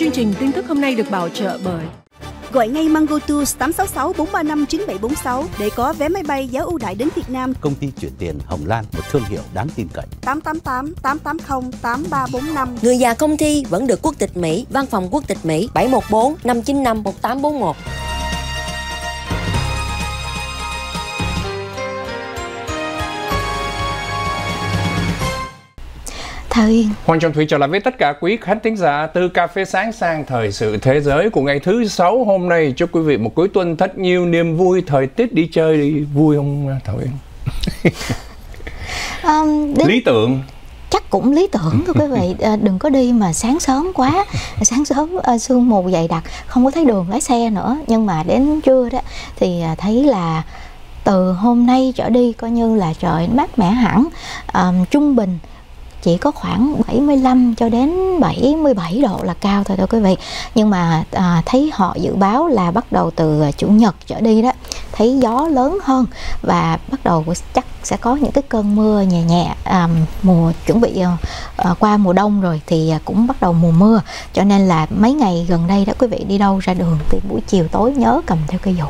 Chương trình tin tức hôm nay được bảo trợ bởi... Gọi ngay Mango Tours 866-435-9746 để có vé máy bay giá ưu đãi đến Việt Nam. Công ty chuyển tiền Hồng Lan, một thương hiệu đáng tin cậy. 888-880-8345. Người già công ty vẫn được quốc tịch Mỹ, văn phòng quốc tịch Mỹ 714-595-1841. Hoàng Trọng Thủy trở lại với tất cả quý khán thính giả từ cà phê sáng sang thời sự thế giới của ngày thứ Sáu hôm nay. Chúc quý vị một cuối tuần thật nhiều niềm vui, thời tiết đi chơi đi vui không Thủy? Lý tưởng. Chắc cũng lý tưởng thôi quý vị, đừng có đi mà sáng sớm quá, sáng sớm sương mù dày đặc, không có thấy đường lái xe nữa. Nhưng mà đến trưa đó thì thấy là từ hôm nay trở đi coi như là trời mát mẻ hẳn, trung bình chỉ có khoảng 75 cho đến 77 độ là cao thôi quý vị. Nhưng mà thấy họ dự báo là bắt đầu từ Chủ nhật trở đi đó, thấy gió lớn hơn và bắt đầu chắc sẽ có những cái cơn mưa nhẹ nhẹ, mùa chuẩn bị qua mùa đông rồi thì cũng bắt đầu mùa mưa. Cho nên là mấy ngày gần đây đó quý vị đi đâu ra đường thì buổi chiều tối nhớ cầm theo cây dù.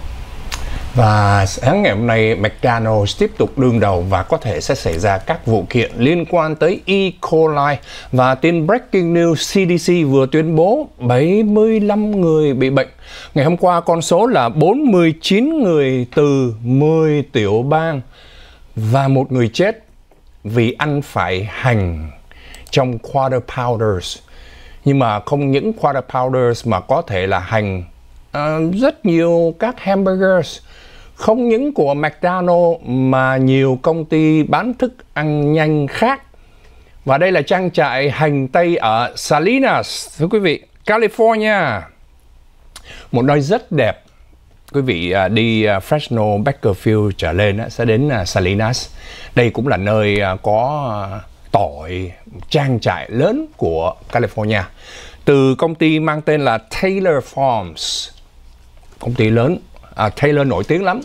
Và sáng ngày hôm nay, McDonald's tiếp tục đương đầu và có thể sẽ xảy ra các vụ kiện liên quan tới E. coli. Và tin breaking news, CDC vừa tuyên bố 75 người bị bệnh. Ngày hôm qua, con số là 49 người từ 10 tiểu bang và 1 người chết vì ăn phải hành trong quarter pounders. Nhưng mà không những quarter pounders mà có thể là hành rất nhiều các hamburgers, không những của McDonald's mà nhiều công ty bán thức ăn nhanh khác. Và đây là trang trại hành tây ở Salinas, thưa quý vị, California, một nơi rất đẹp. Quý vị đi Fresno, Bakersfield trở lên sẽ đến Salinas. Đây cũng là nơi có tỏi, trang trại lớn của California, từ công ty mang tên là Taylor Farms, công ty lớn. Taylor nổi tiếng lắm.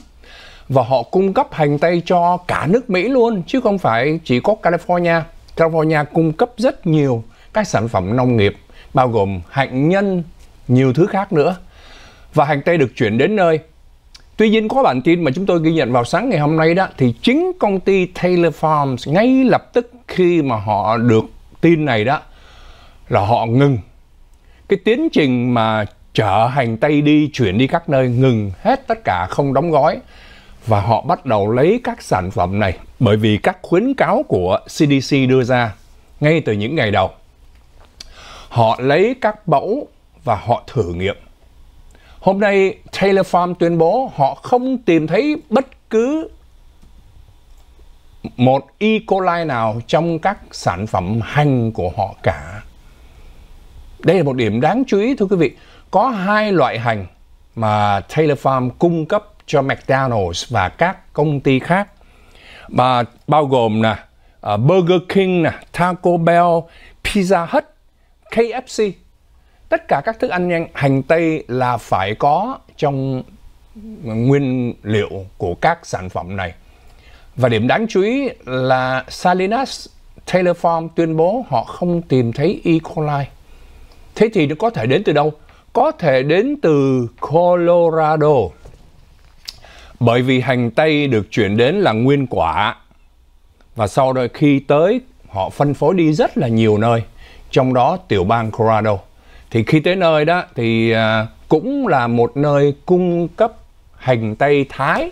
Và họ cung cấp hành tây cho cả nước Mỹ luôn, chứ không phải chỉ có California. California cung cấp rất nhiều các sản phẩm nông nghiệp, bao gồm hạnh nhân, nhiều thứ khác nữa. Và hành tây được chuyển đến nơi. Tuy nhiên, có bản tin mà chúng tôi ghi nhận vào sáng ngày hôm nay đó, thì chính công ty Taylor Farms ngay lập tức khi mà họ được tin này đó, là họ ngừng cái tiến trình mà chở hành tây đi, chuyển đi các nơi, ngừng hết tất cả, không đóng gói. Và họ bắt đầu lấy các sản phẩm này, bởi vì các khuyến cáo của CDC đưa ra ngay từ những ngày đầu. Họ lấy các mẫu và họ thử nghiệm. Hôm nay Taylor Farm tuyên bố họ không tìm thấy bất cứ một E. coli nào trong các sản phẩm hành của họ cả. Đây là một điểm đáng chú ý thưa quý vị. Có hai loại hành mà Taylor Farm cung cấp cho McDonald's và các công ty khác, mà bao gồm là Burger King, Taco Bell, Pizza Hut, KFC. Tất cả các thức ăn nhanh, hành tây là phải có trong nguyên liệu của các sản phẩm này. Và điểm đáng chú ý là Salinas, Taylor Farm tuyên bố họ không tìm thấy E. coli. Thế thì nó có thể đến từ đâu? Có thể đến từ Colorado. Bởi vì hành tây được chuyển đến là nguyên quả. Và sau đó khi tới, họ phân phối đi rất là nhiều nơi, trong đó tiểu bang Colorado. Thì khi tới nơi đó thì cũng là một nơi cung cấp hành tây Thái.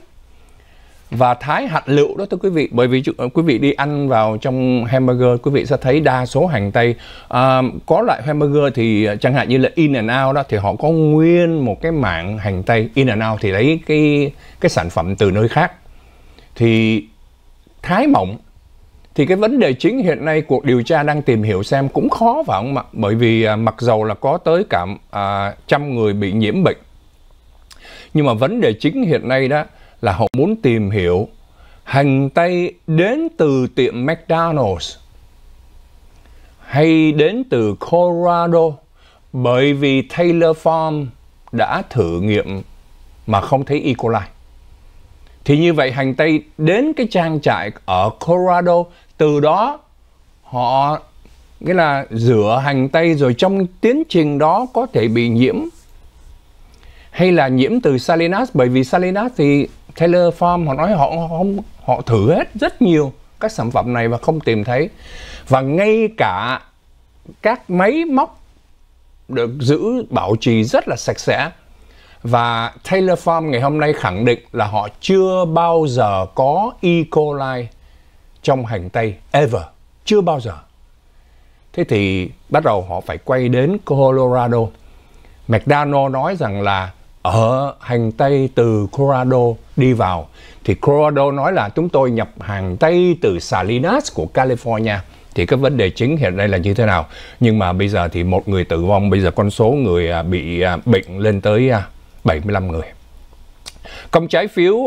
Và Thái hạt lựu đó thưa quý vị. Bởi vì quý vị đi ăn vào trong hamburger, quý vị sẽ thấy đa số hành tây. Có loại hamburger thì chẳng hạn như là In and Out đó, thì họ có nguyên một cái mảng hành tây. In and Out thì lấy cái sản phẩm từ nơi khác, thì Thái mỏng. Thì cái vấn đề chính hiện nay cuộc điều tra đang tìm hiểu xem cũng khó phải không ạ? Bởi vì mặc dầu là có tới cả 100 người bị nhiễm bệnh, nhưng mà vấn đề chính hiện nay đó là họ muốn tìm hiểu hành tây đến từ tiệm McDonald's hay đến từ Colorado. Bởi vì Taylor Farm đã thử nghiệm mà không thấy E. coli. Thì như vậy hành tây đến cái trang trại ở Colorado, từ đó họ nghĩa là rửa hành tây rồi trong tiến trình đó có thể bị nhiễm, hay là nhiễm từ Salinas, bởi vì Salinas thì Taylor Farm họ nói họ thử hết rất nhiều các sản phẩm này và không tìm thấy. Và ngay cả các máy móc được giữ bảo trì rất là sạch sẽ. Và Taylor Farm ngày hôm nay khẳng định là họ chưa bao giờ có E. coli trong hành tây, ever, chưa bao giờ. Thế thì bắt đầu họ phải quay đến Colorado. McDonald's nói rằng là ở hành tây từ Colorado đi vào, thì Colorado nói là chúng tôi nhập hành tây từ Salinas của California. Thì cái vấn đề chính hiện nay là như thế nào? Nhưng mà bây giờ thì một người tử vong, bây giờ con số người bị bệnh lên tới 75 người. Công trái phiếu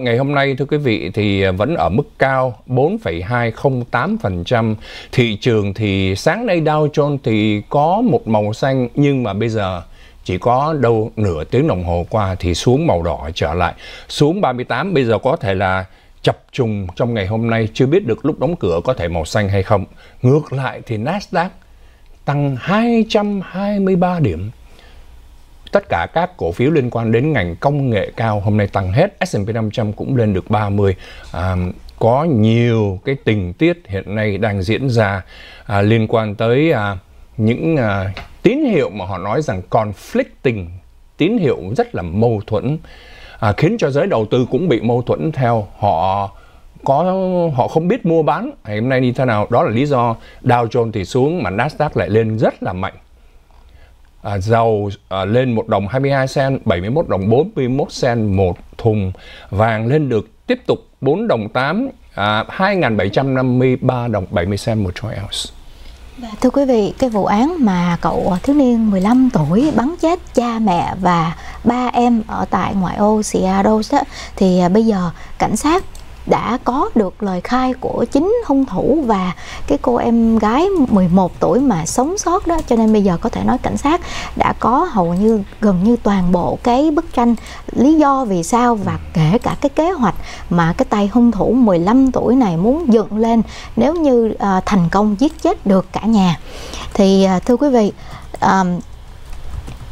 ngày hôm nay thưa quý vị thì vẫn ở mức cao 4,208%. Thị trường thì sáng nay Dow Jones thì có một màu xanh, nhưng mà bây giờ chỉ có đâu nửa tiếng đồng hồ qua thì xuống màu đỏ trở lại, xuống 38. Bây giờ có thể là chập trùng trong ngày hôm nay, chưa biết được lúc đóng cửa có thể màu xanh hay không. Ngược lại thì Nasdaq tăng 223 điểm. Tất cả các cổ phiếu liên quan đến ngành công nghệ cao hôm nay tăng hết. S&P 500 cũng lên được 30. Có nhiều cái tình tiết hiện nay đang diễn ra liên quan tới những tín hiệu mà họ nói rằng conflicting, tín hiệu rất là mâu thuẫn, khiến cho giới đầu tư cũng bị mâu thuẫn theo. Họ không biết mua bán ngày hôm nay như thế nào. Đó là lý do Dow Jones thì xuống mà Nasdaq lại lên rất là mạnh. Dầu lên 1 đồng 22 cent, 71 đồng 41 cent một thùng. Vàng lên được tiếp tục 4 đồng 8, 2.753 đồng 70 cent một troy ounce. Thưa quý vị, cái vụ án mà cậu thiếu niên 15 tuổi bắn chết cha mẹ và ba em ở tại ngoại ô Seattle đó, thì bây giờ cảnh sát đã có được lời khai của chính hung thủ và cái cô em gái 11 tuổi mà sống sót đó, cho nên bây giờ có thể nói cảnh sát đã có hầu như gần như toàn bộ cái bức tranh lý do vì sao và kể cả cái kế hoạch mà cái tay hung thủ 15 tuổi này muốn dựng lên nếu như thành công giết chết được cả nhà. Thì thưa quý vị,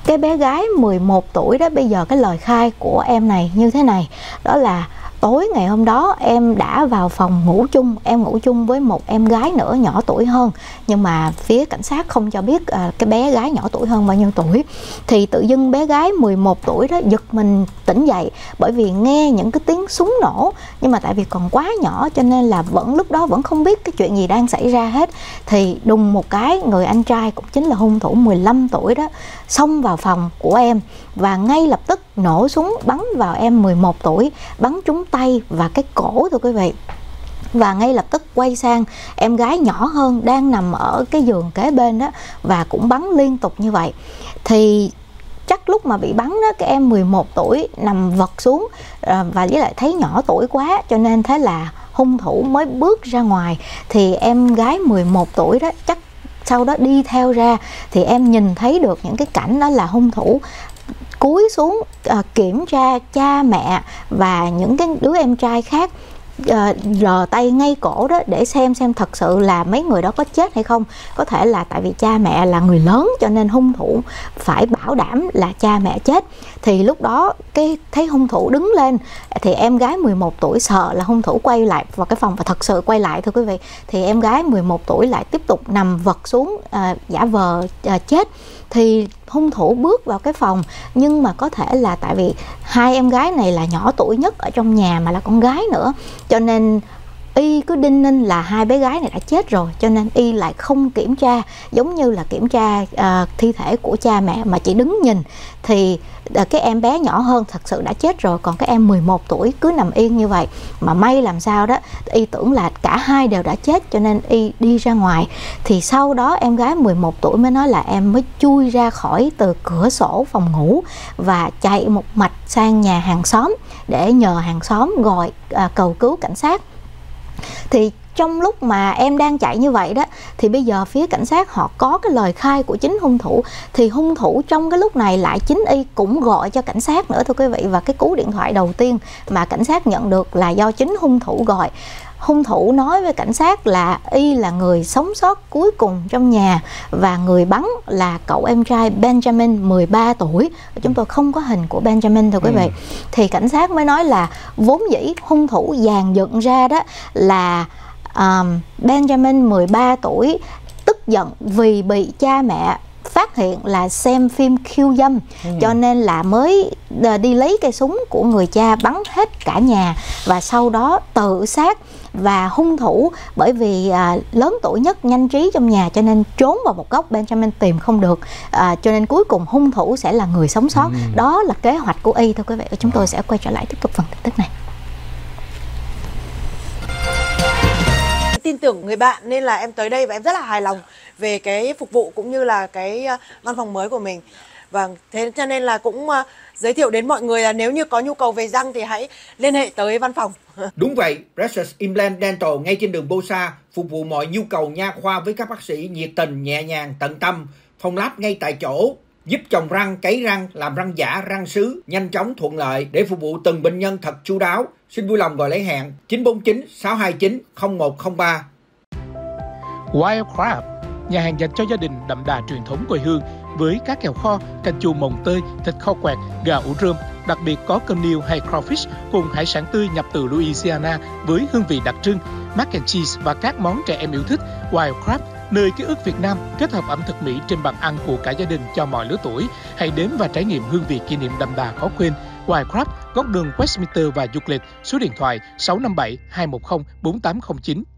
cái bé gái 11 tuổi đó, bây giờ cái lời khai của em này như thế này, đó là tối ngày hôm đó em đã vào phòng ngủ chung, em ngủ chung với một em gái nữa nhỏ tuổi hơn, nhưng mà phía cảnh sát không cho biết cái bé gái nhỏ tuổi hơn bao nhiêu tuổi. Thì tự dưng bé gái 11 tuổi đó giật mình tỉnh dậy bởi vì nghe những cái tiếng súng nổ, nhưng mà tại vì còn quá nhỏ cho nên là lúc đó vẫn không biết cái chuyện gì đang xảy ra hết. Thì đùng một cái, người anh trai cũng chính là hung thủ 15 tuổi đó xông vào phòng của em và ngay lập tức nổ súng bắn vào em 11 tuổi, bắn trúng tay và cái cổ thưa quý vị. Và ngay lập tức quay sang em gái nhỏ hơn đang nằm ở cái giường kế bên đó và cũng bắn liên tục như vậy. Thì chắc lúc mà bị bắn đó, cái em 11 tuổi nằm vật xuống và với lại thấy nhỏ tuổi quá cho nên thế là hung thủ mới bước ra ngoài. Thì em gái 11 tuổi đó chắc sau đó đi theo ra, thì em nhìn thấy được những cái cảnh đó là hung thủ cúi xuống kiểm tra cha mẹ và những cái đứa em trai khác, lờ tay ngay cổ đó để xem thật sự là mấy người đó có chết hay không. Có thể là tại vì cha mẹ là người lớn cho nên hung thủ phải bảo đảm là cha mẹ chết. Thì lúc đó cái thấy hung thủ đứng lên thì em gái 11 tuổi sợ là hung thủ quay lại vào cái phòng và thật sự quay lại thưa quý vị. Thì em gái 11 tuổi lại tiếp tục nằm vật xuống giả vờ chết. Thì hung thủ bước vào cái phòng, nhưng mà có thể là tại vì hai em gái này là nhỏ tuổi nhất ở trong nhà mà là con gái nữa, cho nên y cứ đinh ninh là hai bé gái này đã chết rồi, cho nên y lại không kiểm tra giống như là kiểm tra thi thể của cha mẹ mà chỉ đứng nhìn. Thì cái em bé nhỏ hơn thật sự đã chết rồi, còn cái em 11 tuổi cứ nằm yên như vậy. Mà may làm sao đó, y tưởng là cả hai đều đã chết cho nên y đi ra ngoài. Thì sau đó em gái 11 tuổi mới nói là em mới chui ra khỏi từ cửa sổ phòng ngủ và chạy một mạch sang nhà hàng xóm để nhờ hàng xóm gọi cầu cứu cảnh sát. Thì trong lúc mà em đang chạy như vậy đó, thì bây giờ phía cảnh sát họ có cái lời khai của chính hung thủ. Thì hung thủ trong cái lúc này lại chính y cũng gọi cho cảnh sát nữa thưa quý vị. Và cái cú điện thoại đầu tiên mà cảnh sát nhận được là do chính hung thủ gọi. hung thủ nói với cảnh sát là y là người sống sót cuối cùng trong nhà và người bắn là cậu em trai Benjamin 13 tuổi. Chúng tôi không có hình của Benjamin thưa quý vị. Thì cảnh sát mới nói là vốn dĩ hung thủ dàn dựng ra đó là Benjamin 13 tuổi tức giận vì bị cha mẹ phát hiện là xem phim khiêu dâm, cho nên là mới đi lấy cây súng của người cha bắn hết cả nhà và sau đó tự sát. Và hung thủ bởi vì lớn tuổi nhất, nhanh trí trong nhà cho nên trốn vào một góc, Benjamin tìm không được, cho nên cuối cùng hung thủ sẽ là người sống sót. Đó là kế hoạch của y thưa quý vị. Chúng tôi sẽ quay trở lại tiếp tục phần tin tức này. Tin tưởng người bạn nên là em tới đây và em rất là hài lòng về cái phục vụ cũng như là cái văn phòng mới của mình. Và thế cho nên là cũng giới thiệu đến mọi người là nếu như có nhu cầu về răng thì hãy liên hệ tới văn phòng. Đúng vậy, Brexit Implant Dental ngay trên đường Bosa phục vụ mọi nhu cầu nha khoa với các bác sĩ nhiệt tình, nhẹ nhàng, tận tâm, phòng lab ngay tại chỗ, giúp trồng răng, cấy răng, làm răng giả, răng sứ nhanh chóng thuận lợi để phục vụ từng bệnh nhân thật chu đáo. Xin vui lòng gọi lấy hẹn 949-629-0103. Wild Crab, nhà hàng dành cho gia đình đậm đà truyền thống quê hương với cá kèo kho, canh chua mồng tơi, thịt kho quẹt, gà ủ rơm, đặc biệt có cơm niêu hay crawfish cùng hải sản tươi nhập từ Louisiana với hương vị đặc trưng, mac and cheese và các món trẻ em yêu thích. Wild Crab, nơi ký ức Việt Nam kết hợp ẩm thực Mỹ trên bàn ăn của cả gia đình cho mọi lứa tuổi. Hãy đến và trải nghiệm hương vị kỷ niệm đậm đà khó quên. Wild Crab, góc đường Westminster và Euclid, số điện thoại 657-210-4809.